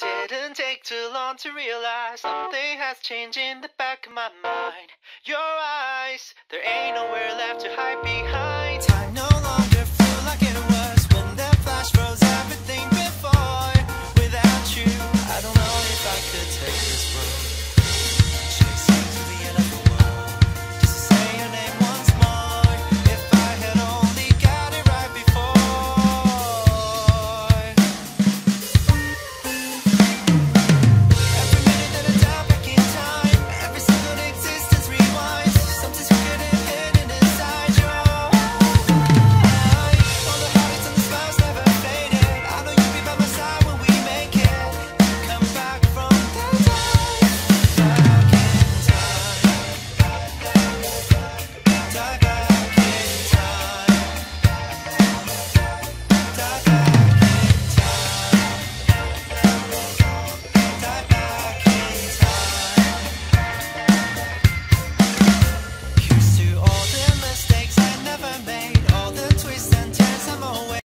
It didn't take too long to realize something has changed in the back of my mind. Your eyes, there ain't nowhere left to hide behind.